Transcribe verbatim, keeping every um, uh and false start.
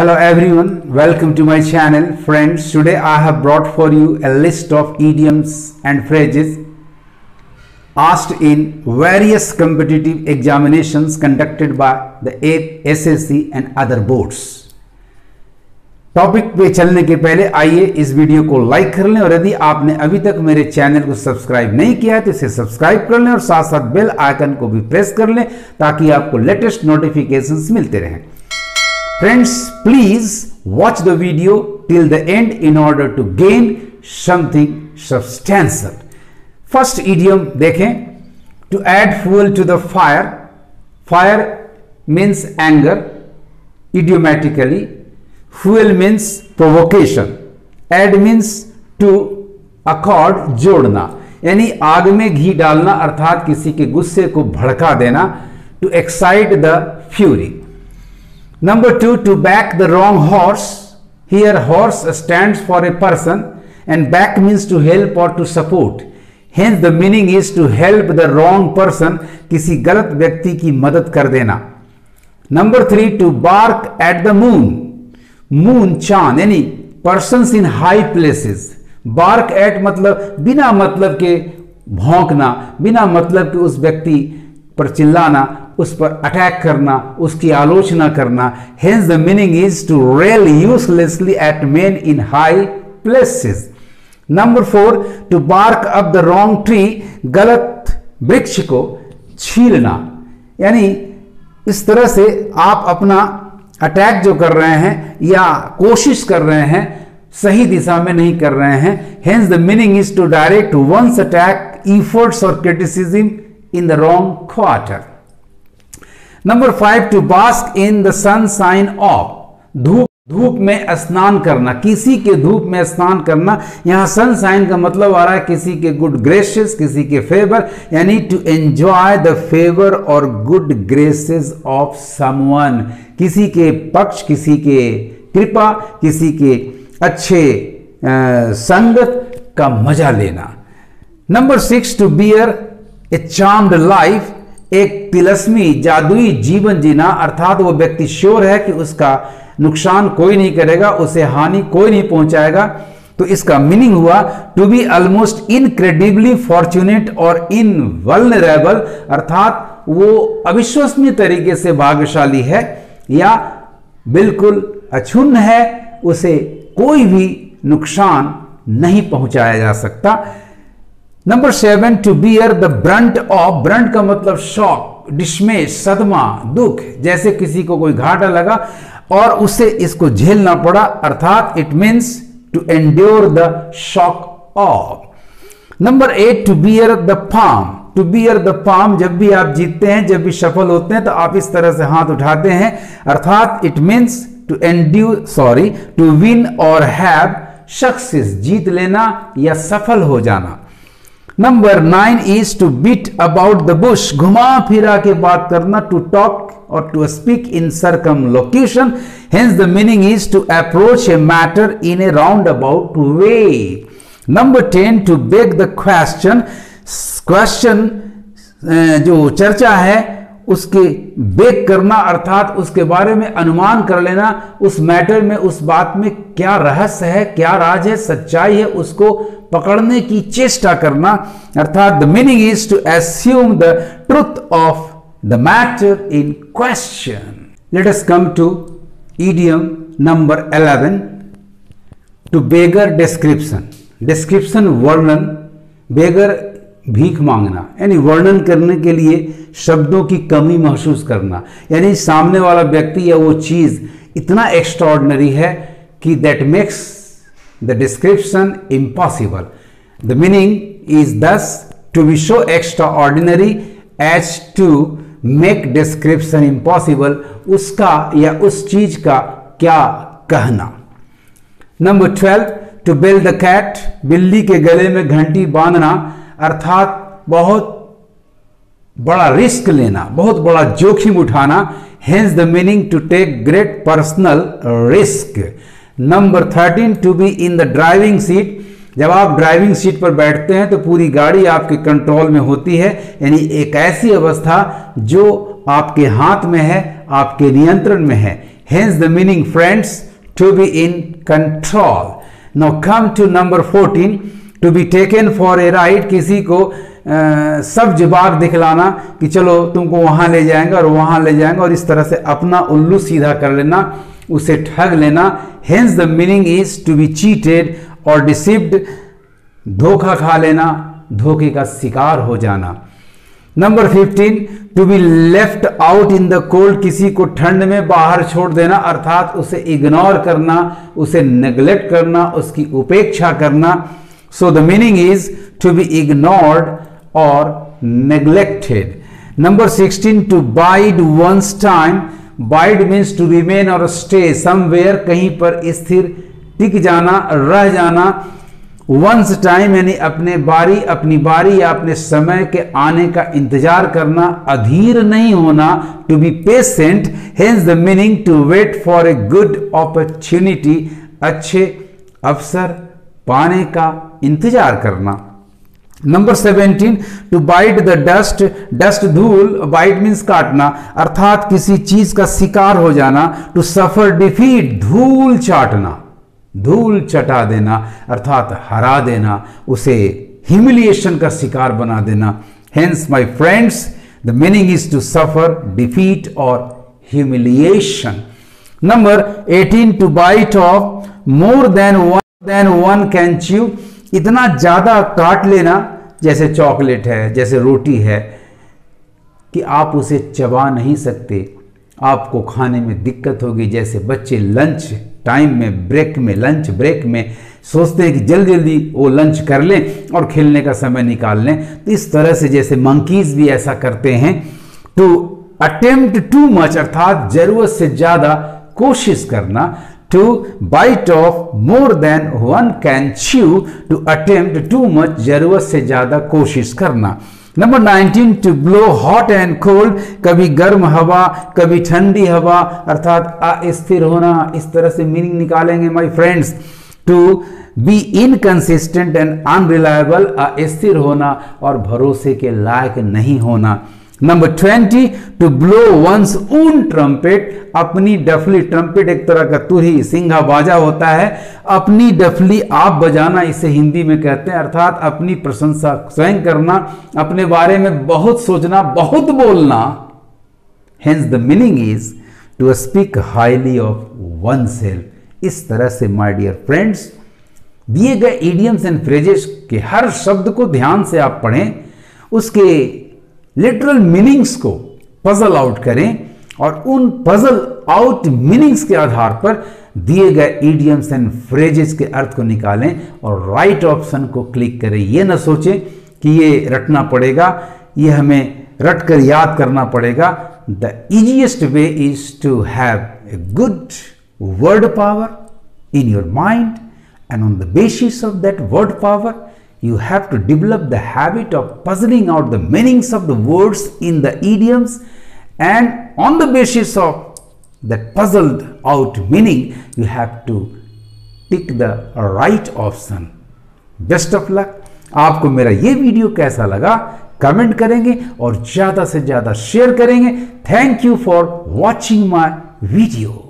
Hello everyone, welcome to my channel. Friends, today I have brought for you a list of idioms and phrases asked in various competitive examinations conducted by the A I P, S S C and other boards. Topic पे चलने के पहले आइए इस video को like कर लें और यदि आपने अभी तक मेरे चैनल को सब्सक्राइब नहीं किया है तो इसे सब्सक्राइब कर लें और साथ साथ बेल आइकन को भी प्रेस कर लें ताकि आपको लेटेस्ट नोटिफिकेशंस मिलते रहें. Friends, please watch the video till the end in order to gain something substantial. First idiom देखें, to add fuel to the fire. Fire means anger, idiomatically. Fuel means provocation. Add means to accord, जोड़ना, यानी आग में घी डालना अर्थात किसी के गुस्से को भड़का देना. To excite the fury. Number two, to back the wrong horse. Here horse stands for a person and back means to help or to support. Hence the meaning is to help the wrong person, किसी गलत व्यक्ति की मदद कर देना. Number three, to bark at the moon. Moon, चांद, यानी persons in high places. Bark at मतलब बिना मतलब के भौंकना, बिना मतलब के उस व्यक्ति पर चिल्लाना, उस पर अटैक करना, उसकी आलोचना करना. Hence the meaning is to rail uselessly at men in high places. Number four, to bark up the wrong tree. गलत वृक्ष को छीलना, यानी इस तरह से आप अपना अटैक जो कर रहे हैं या कोशिश कर रहे हैं सही दिशा में नहीं कर रहे हैं. Hence the meaning is to direct one's attack, efforts or criticism in the wrong quarter. Number five, to bask in the sun sign of. धूप धूप में स्नान करना, किसी के धूप में स्नान करना. यहाँ सन साइन का मतलब आ रहा है किसी के गुड ग्रेसेस, किसी के फेवर, यानी टू एंजॉय द फेवर और गुड ग्रेसेस ऑफ समवन. किसी के पक्ष, किसी के कृपा, किसी के अच्छे आ, संगत का मजा लेना. Number six, to bear a charmed life. एक तिलस्मी जादुई जीवन जीना, अर्थात वो व्यक्ति श्योर है कि उसका नुकसान कोई नहीं करेगा, उसे हानि कोई नहीं पहुंचाएगा. तो इसका मीनिंग हुआ to be almost incredibly fortunate और इनवल्नरेबल, अर्थात वो अविश्वसनीय तरीके से भाग्यशाली है या बिल्कुल अछून्न है, उसे कोई भी नुकसान नहीं पहुंचाया जा सकता. Number seven, to bear the brunt of. Brunt का मतलब शॉक, डिस्मे, सदमा, दुख. जैसे किसी को कोई घाटा लगा और उसे इसको झेलना पड़ा, अर्थात it means to endure the shock of. Number eight, to bear the palm. To bear the palm, जब भी आप जीतते हैं, जब भी सफल होते हैं तो आप इस तरह से हाथ उठाते हैं, अर्थात it means to endure sorry to win और हैव सक्सेस, जीत लेना या सफल हो जाना. Number nine is to beat about the bush. घुमा फिरा के बात करना, टू टॉक और to speak in circumlocution. Hence the meaning is to approach a matter in a round about way. Number ten, to beg the question. Question जो चर्चा है उसके बेग करना, अर्थात उसके बारे में अनुमान कर लेना, उस मैटर में, उस बात में क्या रहस्य है, क्या राज है, सच्चाई है, उसको पकड़ने की चेष्टा करना. अर्थात the meaning is to assume the truth of the matter in question. Let us come to idiom number eleven, to beggar description. Description वर्णन, बेगर भीख मांगना, यानी वर्णन करने के लिए शब्दों की कमी महसूस करना, यानी सामने वाला व्यक्ति या वो चीज़ इतना एक्स्ट्रॉर्डिनरी है कि that makes the description impossible. The meaning is दस to be so extraordinary as to make description impossible. उसका या उस चीज का क्या कहना. Number twelve, to bell the cat. बिल्ली के गले में घंटी बांधना, अर्थात बहुत बड़ा रिस्क लेना, बहुत बड़ा जोखिम उठाना. Hence the meaning to take great personal risk. Number thirteen, to be in the driving seat. जब आप ड्राइविंग सीट पर बैठते हैं तो पूरी गाड़ी आपके कंट्रोल में होती है, यानी एक ऐसी अवस्था जो आपके हाथ में है, आपके नियंत्रण में है. Hence the meaning, friends, to be in control. Now come to number fourteen. To be taken for a ride, किसी को आ, सब जवाब दिखलाना कि चलो तुमको वहाँ ले जाएंगे और वहाँ ले जाएंगे और इस तरह से अपना उल्लू सीधा कर लेना, उसे ठग लेना. Hence the meaning is to be cheated or deceived, धोखा खा लेना, धोखे का शिकार हो जाना. Number fifteen, to be left out in the cold, किसी को ठंड में बाहर छोड़ देना, अर्थात उसे इग्नोर करना, उसे नेग्लेक्ट करना, उसकी उपेक्षा करना. So the meaning is to be ignored और neglected. Number sixteen, to bide one's time. Bide means to remain और स्टे समवेयर, कहीं पर स्थिर टिक जाना, रह जाना. वंस टाइम यानी अपने बारी, अपनी बारी या अपने समय के आने का इंतजार करना, अधीर नहीं होना. To be patient. Hence the meaning to wait for a good opportunity, अच्छे अवसर पाने का इंतजार करना. Number seventeen, to bite the dust. Dust धूल, बाइट मीन्स काटना, अर्थात किसी चीज का शिकार हो जाना. टू सफर डिफीट, धूल चाटना, धूल चटा देना, अर्थात हरा देना, उसे ह्यूमिलिएशन का शिकार बना देना. Hence my friends, the meaning is to suffer defeat और humiliation. Number eighteen, to bite off more than one than one can chew, इतना ज्यादा काट लेना, जैसे चॉकलेट है, जैसे रोटी है, कि आप उसे चबा नहीं सकते, आपको खाने में दिक्कत होगी. जैसे बच्चे लंच टाइम में, ब्रेक में, लंच ब्रेक में सोचते हैं कि जल्दी जल्दी वो लंच कर लें और खेलने का समय निकाल लें, तो इस तरह से जैसे मंकीज भी ऐसा करते हैं. टू अटेम्प्ट टू मच, अर्थात जरूरत से ज़्यादा कोशिश करना. To bite off more than one can chew, to attempt too much, जरूरत से ज़्यादा कोशिश करना. Number nineteen, to blow hot and cold, कभी गर्म हवा, कभी ठंडी हवा, अर्थात अस्थिर होना, इस तरह से मीनिंग निकालेंगे my friends. To be inconsistent and unreliable, अस्थिर होना और भरोसे के लायक नहीं होना. Number twenty, to blow one's own trumpet, अपनी डफली, ट्रम्पेट एक तरह का तुरही, सिंघा बाजा होता है, अपनी डफली आप बजाना, इसे हिंदी में कहते हैं, अर्थात अपनी प्रशंसा स्वयं करना, अपने बारे में बहुत सोचना, बहुत बोलना. Hence the meaning is to speak highly of one self. इस तरह से माय डियर फ्रेंड्स, दिए गए इडियम्स एंड फ्रेजेस के हर शब्द को ध्यान से आप पढ़ें, उसके लिटरल मीनिंग्स को पजल आउट करें और उन पजल आउट मीनिंग्स के आधार पर दिए गए इडियम्स एंड फ्रेजेस के अर्थ को निकालें और राइट ऑप्शन को क्लिक करें. ये ना सोचें कि ये रटना पड़ेगा, ये हमें रट कर याद करना पड़ेगा. The easiest way is to have a good word power in your mind and on the basis of that word power you have to develop the habit of puzzling out the meanings of the words in the idioms, and on the basis of that puzzled out meaning you have to pick the right option. Best of luck. आपको मेरा ये video कैसा लगा comment करेंगे और ज़्यादा से ज़्यादा शेयर करेंगे. Thank you for watching my video.